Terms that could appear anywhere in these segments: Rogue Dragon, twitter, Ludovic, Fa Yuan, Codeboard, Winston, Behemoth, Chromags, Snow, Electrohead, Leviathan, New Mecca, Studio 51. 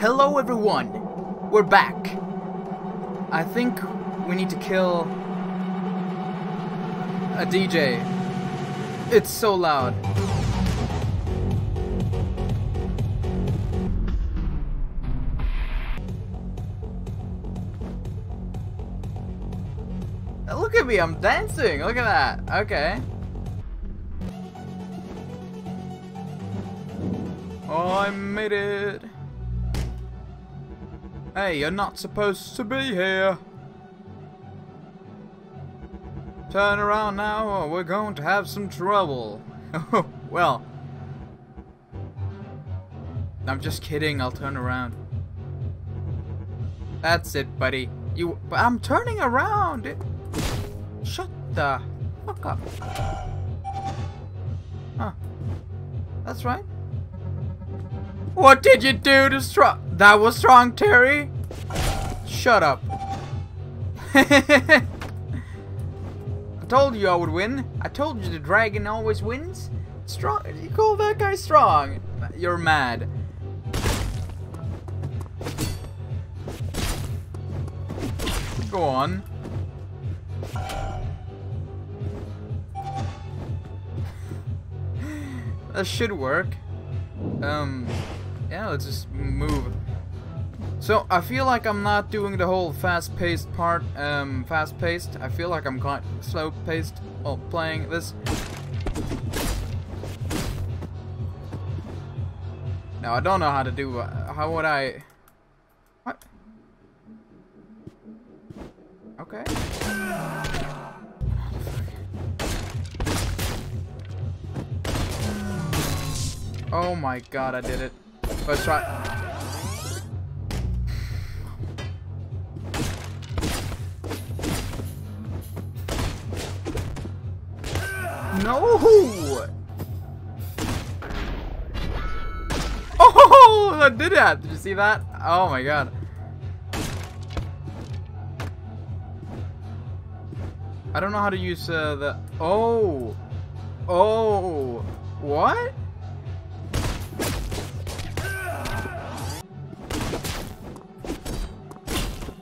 Hello everyone! We're back! I think we need to kill a DJ. It's so loud. Look at me, I'm dancing! Look at that! Okay. Oh, I made it! Hey, you're not supposed to be here. Turn around now or we're going to have some trouble. Well. I'm just kidding, I'll turn around. That's it, buddy. I'm turning around! Shut the fuck up. Huh. That's right. What did you do to strong? That was strong, Terry. Shut up. I told you I would win. I told you the dragon always wins. Strong. You call that guy strong? You're mad. Go on. That should work. Yeah, let's just move. So, I feel like I'm not doing the whole fast-paced part, fast-paced. I feel like I'm quite slow-paced while playing this. Now, I don't know how to do, how would I... What? Okay. Oh my god, I did it. Let's try. No! Oh, I did that! Did you see that? Oh my god. I don't know how to use the... Oh! Oh! What?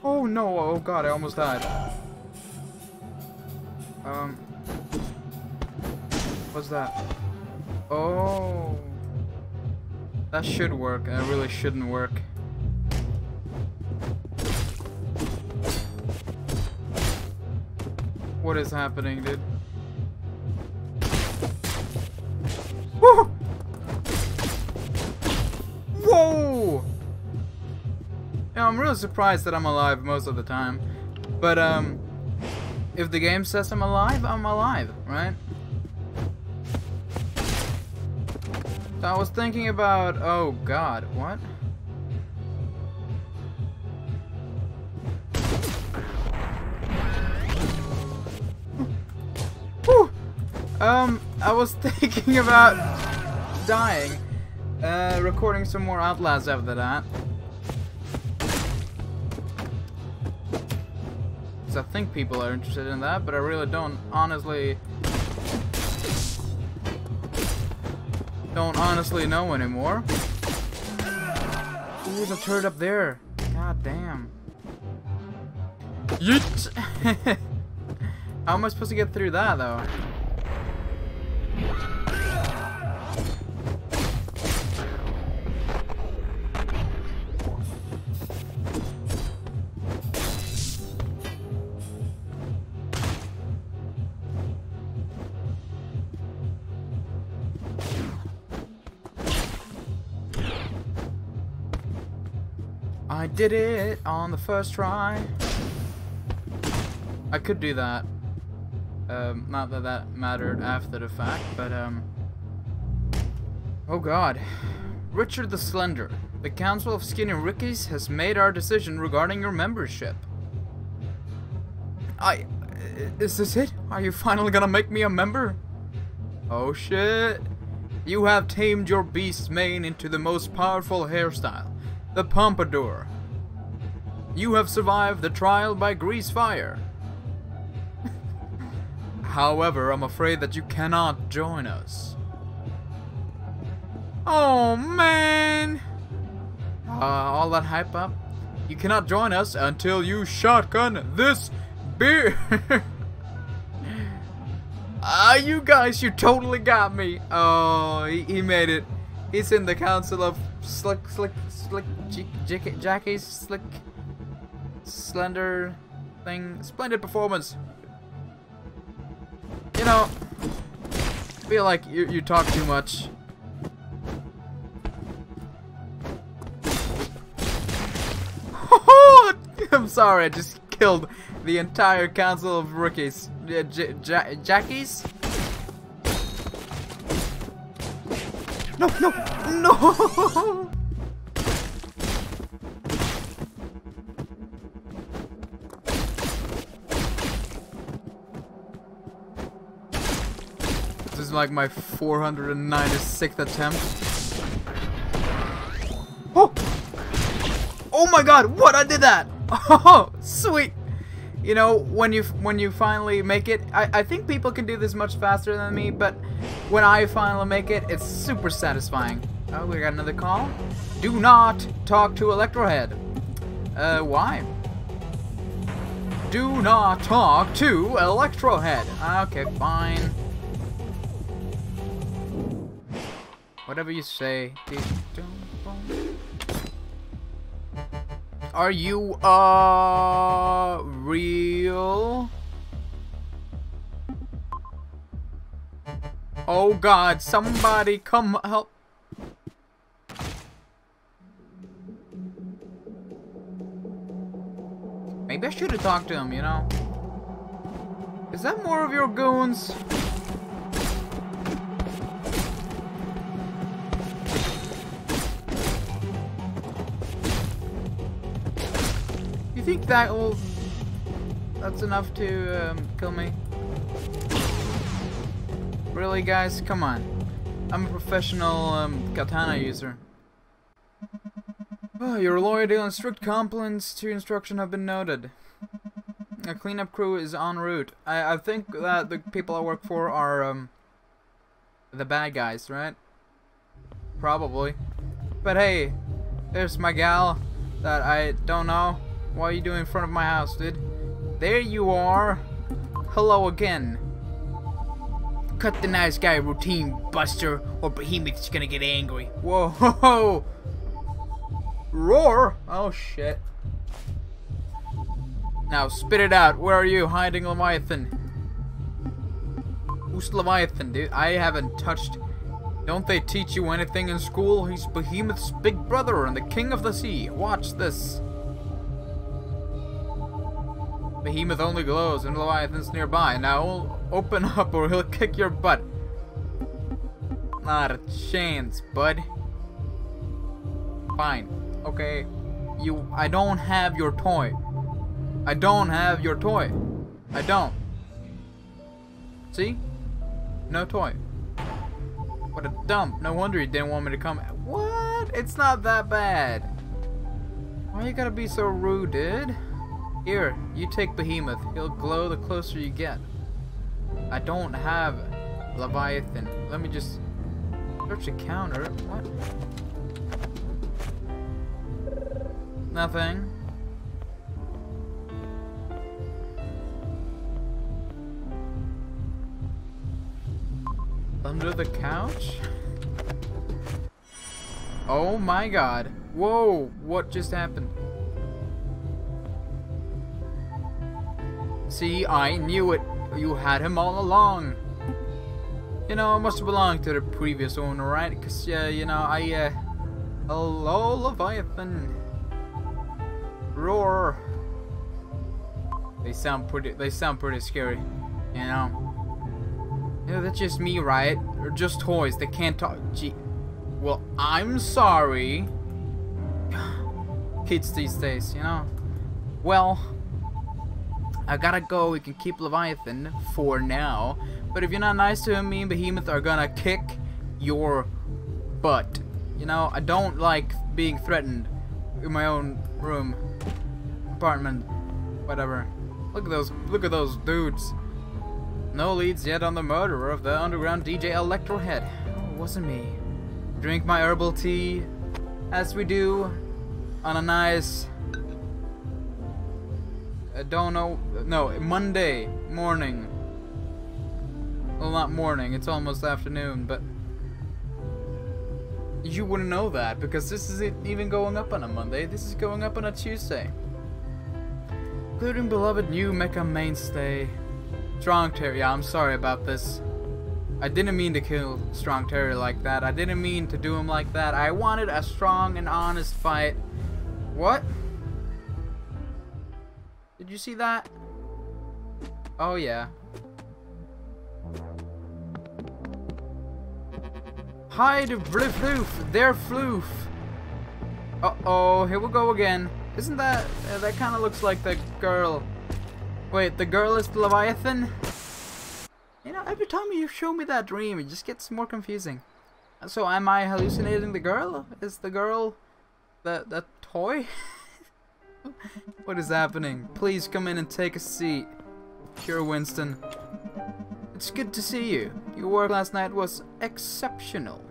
Oh no, oh god, I almost died. What's that? Oh. That should work, it really shouldn't work. What is happening, dude? Woo! Whoa! Now, I'm really surprised that I'm alive most of the time, but if the game says I'm alive, right? So I was thinking about, oh god, what? Whew. I was thinking about dying, recording some more Outlaws after that. I think people are interested in that, but I really don't honestly know anymore. Ooh, there's a turret up there. God damn. Yeet! How am I supposed to get through that, though? I did it on the first try. I could do that. Not that that mattered after the fact, but oh god. Richard the Slender. The Council of Skinny Rickies has made our decision regarding your membership. Is this it? Are you finally gonna make me a member? Oh shit. You have tamed your beast's mane into the most powerful hairstyle. The Pompadour. You have survived the trial by grease fire. However, I'm afraid that you cannot join us. Oh man! all that hype up. You cannot join us until you shotgun this beer. You guys, you totally got me. Oh, he made it. He's in the council of slender thing. Splendid performance. You know, I feel like you talk too much. I'm sorry, I just killed the entire council of rookies. Jackies? No, no, no! This is like my 496th attempt. Oh! Oh my God! What? I did that! Oh, sweet! You know, when you finally make it, I think people can do this much faster than me, but when I finally make it, it's super satisfying. Oh, we got another call. Do not talk to Electrohead. Why? Do not talk to Electrohead. Okay, fine. Whatever you say. Are you, real? Oh God, somebody come help. Maybe I should have talked to him, you know? Is that more of your goons? I think that will... that's enough to kill me. Really guys, come on. I'm a professional katana user. Oh, your loyalty and strict compliance to instruction have been noted. A cleanup crew is en route. I think that the people I work for are the bad guys, right? Probably. But hey, there's my gal that I don't know. What are you doing in front of my house, dude? There you are. Hello again. Cut the nice guy routine, Buster, or Behemoth's gonna get angry. Whoa, ho, ho. Roar! Oh, shit. Now, spit it out. Where are you hiding, Leviathan? Who's Leviathan, dude? I haven't touched... Don't they teach you anything in school? He's Behemoth's big brother and the king of the sea. Watch this. Behemoth only glows and Leviathan's nearby. Now open up or he'll kick your butt. Not a chance, bud. Fine. Okay. I don't have your toy. I don't have your toy. I don't. See? No toy. What a dump. No wonder you didn't want me to come. What? It's not that bad. Why you gotta be so rude, dude? Here, you take Behemoth. He'll glow the closer you get. I don't have Leviathan. Let me just search the counter. What? Nothing. Under the couch? Oh my God. Whoa, what just happened? See, I knew it. You had him all along. You know, it must belong to the previous owner, right? Because, you know, hello, Leviathan. Roar. They sound pretty scary, you know. Yeah, that's just me, right? They're just toys. They can't talk. Gee. Well, I'm sorry. Kids these days, you know. Well... I gotta go, we can keep Leviathan for now, but if you're not nice to him, me and Behemoth are gonna kick your butt. You know, I don't like being threatened in my own room, apartment, whatever. Look at those dudes. No leads yet on the murderer of the underground DJ Electrohead. Oh, it wasn't me. Drink my herbal tea, as we do on a nice, I don't know, no, Monday morning. Well, not morning, it's almost afternoon, but you wouldn't know that because this isn't even going up on a Monday, this is going up on a Tuesday. Including beloved New Mecca mainstay Strong Terry. Yeah, I'm sorry about this. I didn't mean to kill Strong Terry like that. I didn't mean to do him like that. I wanted a strong and honest fight. What? Did you see that? Oh yeah. Hide Blifloof, their floof. Uh-oh, here we go again. Isn't that... that kind of looks like the girl. Wait, the girl is the Leviathan? You know, every time you show me that dream, it just gets more confusing. So am I hallucinating the girl? Is the girl... the toy? What is happening? Please come in and take a seat. Sure, Winston. It's good to see you. Your work last night was exceptional.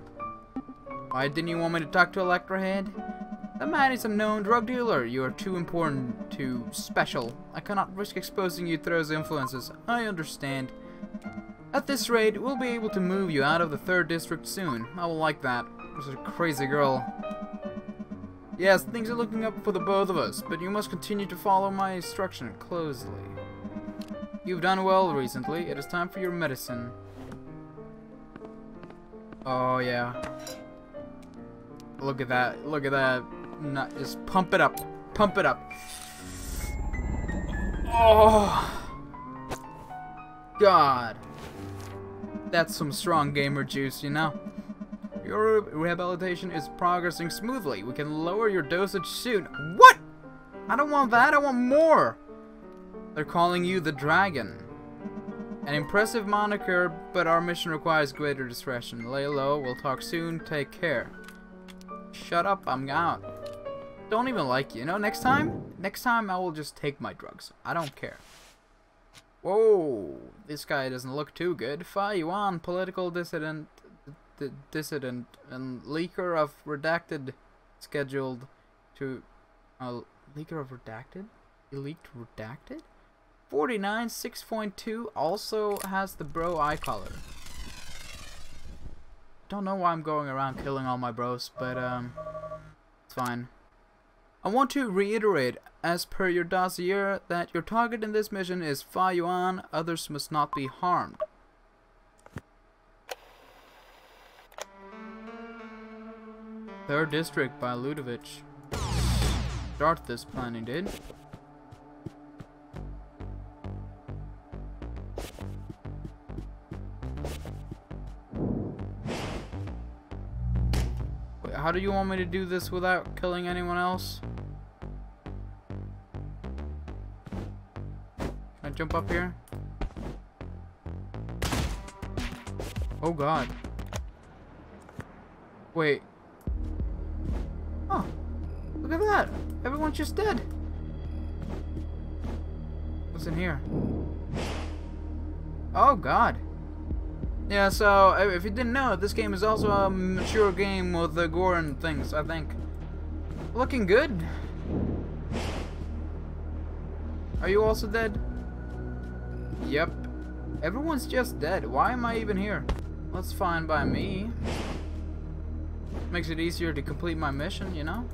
Why didn't you want me to talk to Electrohead? The man is a known drug dealer. You are too important, too special. I cannot risk exposing you to those influences. I understand. At this rate, we'll be able to move you out of the 3rd district soon. I will like that. This is a crazy girl. Yes, things are looking up for the both of us, but you must continue to follow my instruction closely. You've done well recently. It is time for your medicine. Oh, yeah. Look at that. Look at that. Not just pump it up. Pump it up. Oh God, that's some strong gamer juice, you know. Your rehabilitation is progressing smoothly. We can lower your dosage soon. What? I don't want that. I want more. They're calling you the Dragon. An impressive moniker, but our mission requires greater discretion. Lay low. We'll talk soon. Take care. Shut up, I'm out. Don't even like you. You know, next time I will just take my drugs. I don't care. Whoa, this guy doesn't look too good. Fa Yuan, political dissident, dissident and leaker of redacted, scheduled to leaker of redacted? He leaked redacted? 49, 6.2 also has the bro eye color. Don't know why I'm going around killing all my bros, but it's fine. I want to reiterate, as per your dossier, that your target in this mission is Fa Yuan. Others must not be harmed. Third District by Ludovic. Start this planning, dude. How do you want me to do this without killing anyone else? Can I jump up here? Oh God. Wait. Oh, look at that. Everyone's just dead. What's in here? Oh God. Yeah, so if you didn't know, this game is also a mature game with the gore and things, I think. Looking good. Are you also dead? Yep. Everyone's just dead. Why am I even here? That's fine by me. Makes it easier to complete my mission, you know?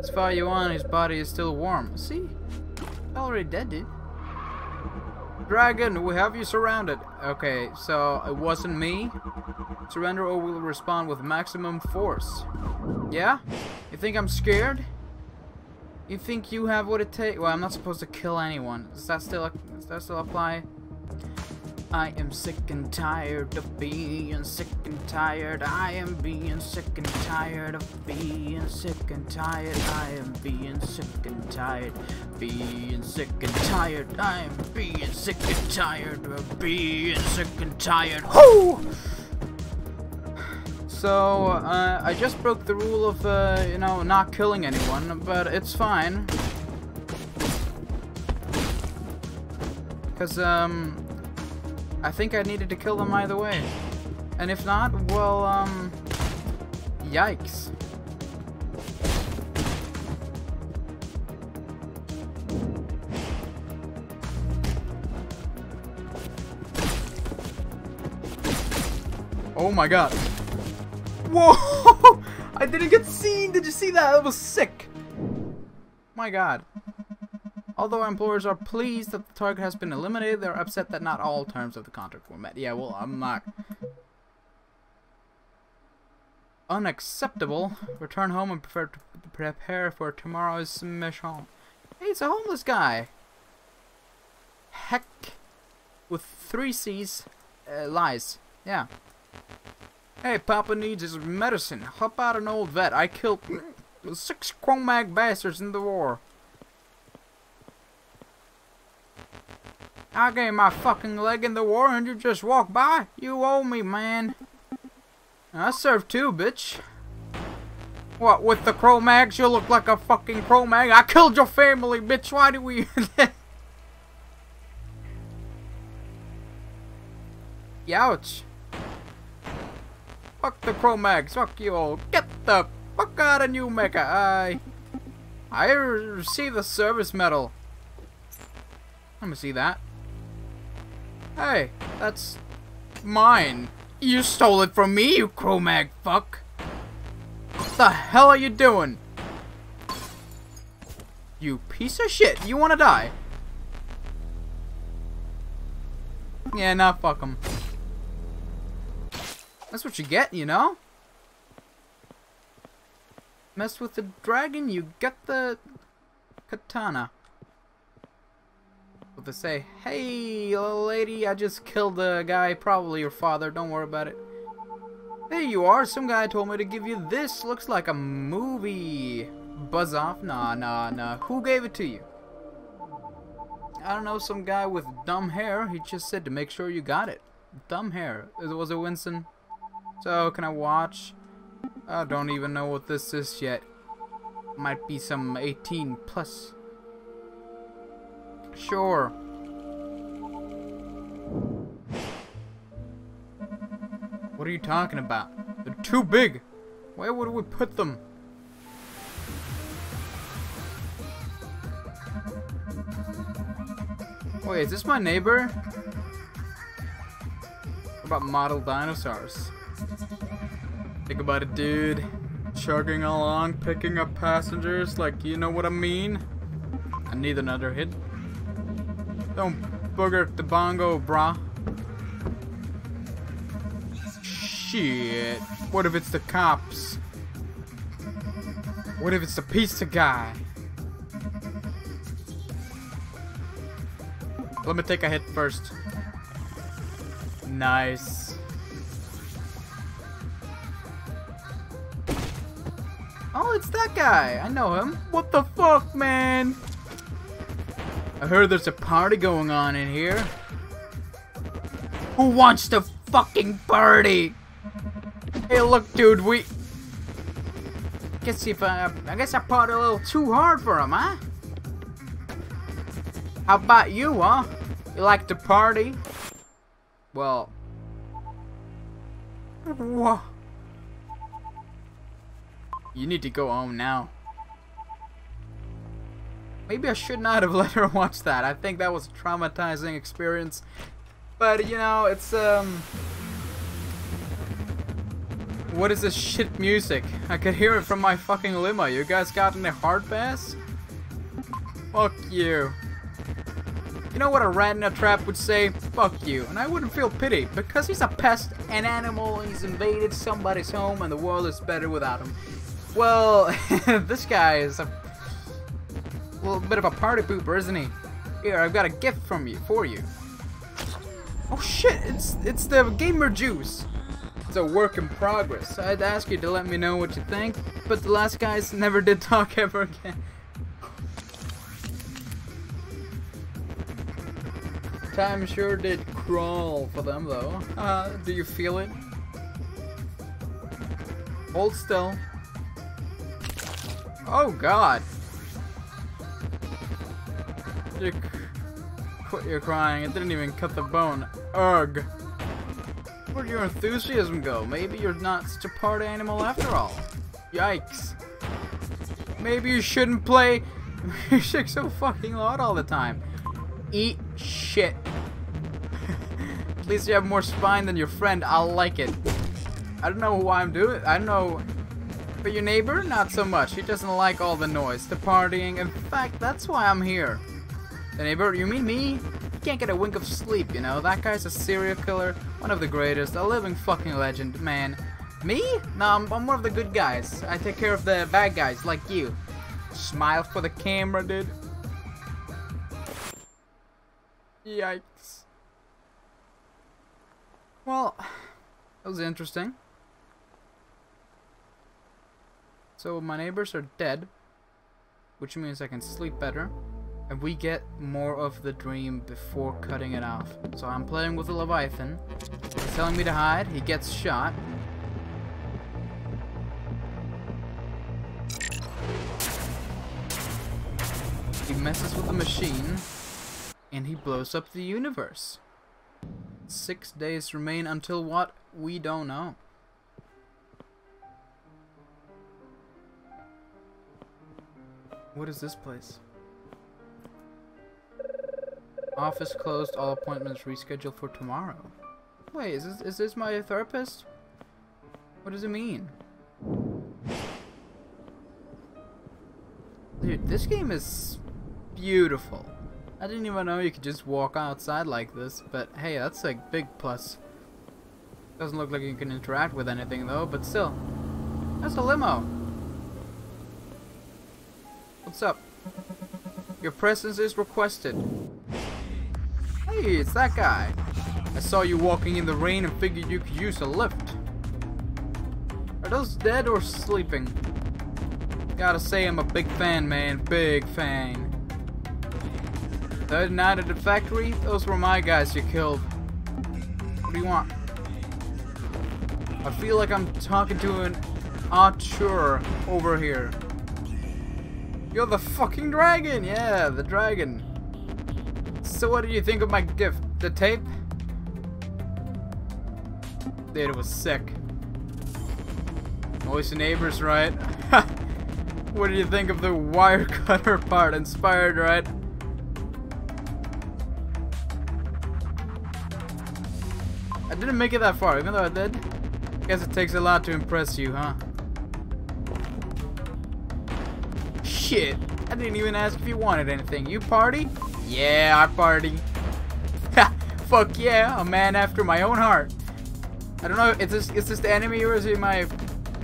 As far you on, his body is still warm. See? Already dead, dude. Dragon, we have you surrounded. Okay, so it wasn't me. Surrender or we'll respond with maximum force. Yeah? You think I'm scared? You think you have what it takes? Well, I'm not supposed to kill anyone. Does that still apply? I am sick and tired of being sick and tired. I am being sick and tired of being sick and tired. I am being sick and tired. Being sick and tired. I am being sick and tired of being sick and tired. Ho! So, I just broke the rule of, you know, not killing anyone, but it's fine. Because, I think I needed to kill them either way. And if not, well, yikes. Oh my god. Whoa! I didn't get seen! Did you see that? That was sick! My god. Although employers are pleased that the target has been eliminated, they're upset that not all terms of the contract were met. Yeah, well, I'm not... Unacceptable. Return home and prepare for tomorrow's submission. Hey, it's a homeless guy! Heck. With 3 C's. Lies. Yeah. Hey, Papa needs his medicine. Help out an old vet. I killed 6 Chromag bastards in the war. I gave my fucking leg in the war and you just walk by? You owe me, man. I served too, bitch. What, with the Chromags? You look like a fucking Chromag. I killed your family, bitch. Why do we... Youch. Fuck the Chromags, fuck you all. Get the fuck out of New Mecca. I received the service medal. Let me see that. Hey, that's mine. You stole it from me, you Chromag fuck. What the hell are you doing? You piece of shit. You wanna die? Yeah, nah, fuck 'em. That's what you get, you know? Mess with the dragon, you get the katana. But they say, hey, little lady, I just killed a guy, probably your father, don't worry about it. There you are, some guy told me to give you this, looks like a movie. Buzz off, nah, nah, nah, who gave it to you? I don't know, some guy with dumb hair, he just said to make sure you got it. Dumb hair, was it Winston? So, can I watch? I don't even know what this is yet. Might be some 18 plus. Sure. What are you talking about? They're too big. Where would we put them? Wait, is this my neighbor? What about model dinosaurs? Think about it, dude. Chugging along, picking up passengers, like, you know what I mean? I need another hit. Don't booger the bongo, brah. Shit. What if it's the cops? What if it's the pizza guy? Let me take a hit first. Nice. Oh, it's that guy. I know him. What the fuck, man? I heard there's a party going on in here. Who wants to fucking party? Hey, look, dude, we... I guess I partied a little too hard for him, huh? How about you, huh? You like to party? Well... Whoa. You need to go home now. Maybe I should not have let her watch that. I think that was a traumatizing experience. But, you know, it's, What is this shit music? I could hear it from my fucking limo. You guys got in a hard pass? Fuck you. You know what a rat in a trap would say? Fuck you. And I wouldn't feel pity, because he's a pest, an animal, he's invaded somebody's home, and the world is better without him. Well, this guy is a little bit of a party pooper, isn't he? Here, I've got a gift from you, for you. Oh shit, it's the gamer juice. It's a work in progress. I'd ask you to let me know what you think, but the last guys never did talk ever again. Time sure did crawl for them, though. Do you feel it? Hold still. Oh god. You're crying. It didn't even cut the bone. Ugh. Where'd your enthusiasm go? Maybe you're not such a party animal after all. Yikes. Maybe you shouldn't play music so fucking loud all the time. Eat shit. At least you have more spine than your friend. I'll like it. I don't know why I'm doing it. I don't know. But your neighbor? Not so much. He doesn't like all the noise, the partying. In fact, that's why I'm here. The neighbor? You mean me? You can't get a wink of sleep, you know. That guy's a serial killer. One of the greatest. A living fucking legend, man. Me? No, I'm one of the good guys. I take care of the bad guys, like you. Smile for the camera, dude. Yikes. Well, that was interesting. So my neighbors are dead, which means I can sleep better, and we get more of the dream before cutting it off. So I'm playing with the Leviathan. He's telling me to hide. He gets shot. He messes with the machine, and he blows up the universe. 6 days remain until what? We don't know. What is this place? Office closed, all appointments rescheduled for tomorrow. Wait, is this my therapist? What does it mean? Dude, this game is beautiful. I didn't even know you could just walk outside like this, but hey, that's a big plus. Doesn't look like you can interact with anything though, but still. That's a limo. What's up? Your presence is requested. Hey, it's that guy. I saw you walking in the rain and figured you could use a lift. Are those dead or sleeping? Gotta say I'm a big fan, man. Big fan. Third night at the factory? Those were my guys you killed. What do you want? I feel like I'm talking to an auteur over here. You're the fucking dragon! Yeah, the dragon. So what did you think of my gift? The tape? Dude, it was sick. Noisy neighbors, right? What did you think of the wire cutter part? Inspired, right? I didn't make it that far, even though I did. Guess it takes a lot to impress you, huh? Shit, I didn't even ask if you wanted anything. You party? Yeah, I party. Ha! Fuck yeah, a man after my own heart. I don't know, is this the enemy or is he my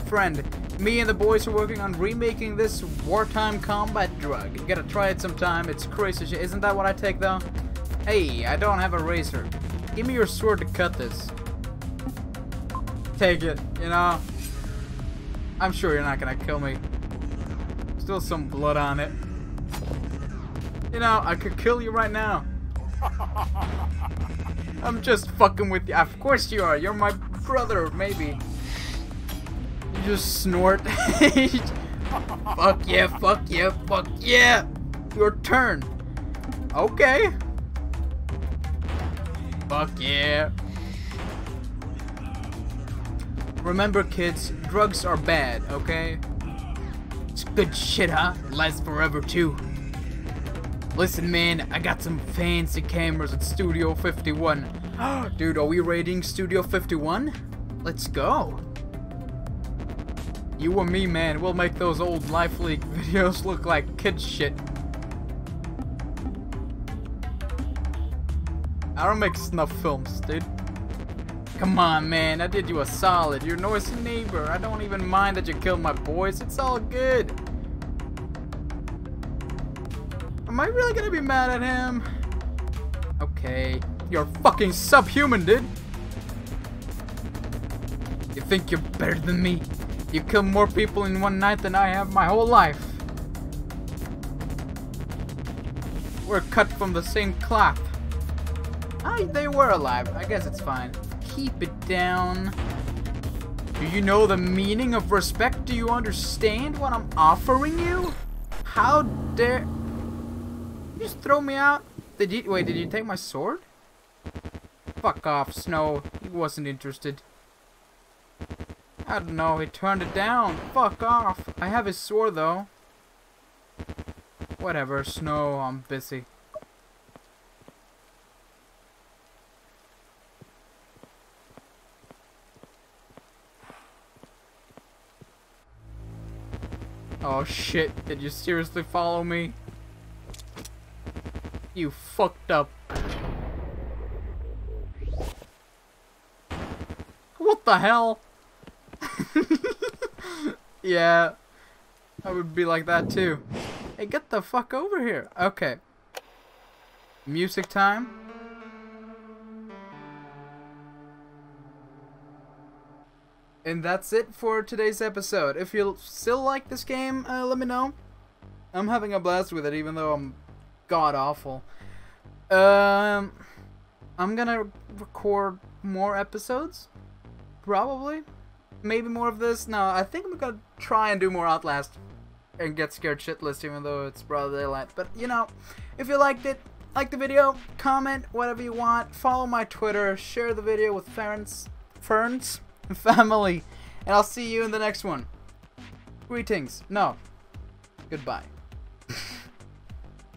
friend? Me and the boys are working on remaking this wartime combat drug. You gotta try it sometime, it's crazy shit. Isn't that what I take though? Hey, I don't have a razor. Give me your sword to cut this. Take it, you know. I'm sure you're not gonna kill me. Still some blood on it. You know, I could kill you right now. I'm just fucking with you. Of course you are. You're my brother, maybe. You just snort. Fuck yeah, fuck yeah, fuck yeah. Your turn. Okay. Fuck yeah. Remember, kids, drugs are bad, okay? Good shit, huh? It lasts forever, too. Listen, man, I got some fancy cameras at Studio 51. Dude, are we raiding Studio 51? Let's go. You and me, man, we'll make those old Life League videos look like kid shit. I don't make snuff films, dude. Come on, man, I did you a solid. You're a noisy neighbor. I don't even mind that you killed my boys. It's all good. Am I really gonna be mad at him? Okay. You're fucking subhuman, dude. You think you're better than me? You kill more people in one night than I have my whole life. We're cut from the same cloth. They were alive. I guess it's fine. Keep it down. Do you know the meaning of respect? Do you understand what I'm offering you? How dare you just throw me out? Did you take my sword? Fuck off, Snow. He wasn't interested. I don't know, he turned it down. Fuck off. I have his sword, though. Whatever, Snow, I'm busy. Oh shit, did you seriously follow me? You fucked up. What the hell? Yeah, I would be like that too. Hey, get the fuck over here. Okay. Music time. And that's it for today's episode. If you still like this game, let me know. I'm having a blast with it, even though I'm god-awful. I'm gonna record more episodes, probably. Maybe more of this. No, I think I'm gonna try and do more Outlast and get scared shitless, even though it's broad daylight. But, you know, if you liked it, like the video, comment whatever you want, follow my Twitter, share the video with friends and family, and I'll see you in the next one. Greetings. No. Goodbye.